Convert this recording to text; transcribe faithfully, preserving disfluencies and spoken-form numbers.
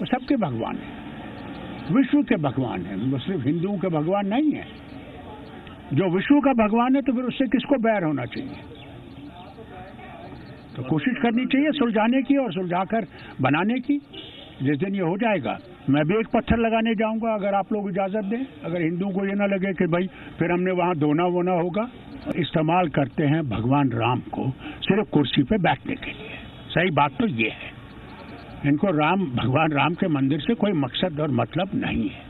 वो सबके भगवान हैं, विश्व के भगवान हैं, वो सिर्फ हिंदुओं के भगवान नहीं है। जो विश्व का भगवान है तो फिर उससे किसको बैर होना चाहिए। तो कोशिश करनी चाहिए सुलझाने की और सुलझाकर बनाने की। जिस दिन ये हो जाएगा मैं भी एक पत्थर लगाने जाऊंगा, अगर आप लोग इजाज़त दें, अगर हिंदुओं को ये ना लगे कि भाई फिर हमने वहाँ धोना वोना होगा। इस्तेमाल करते हैं भगवान राम को सिर्फ कुर्सी पे बैठने के लिए। सही बात तो ये है, इनको राम भगवान राम के मंदिर से कोई मकसद और मतलब नहीं है।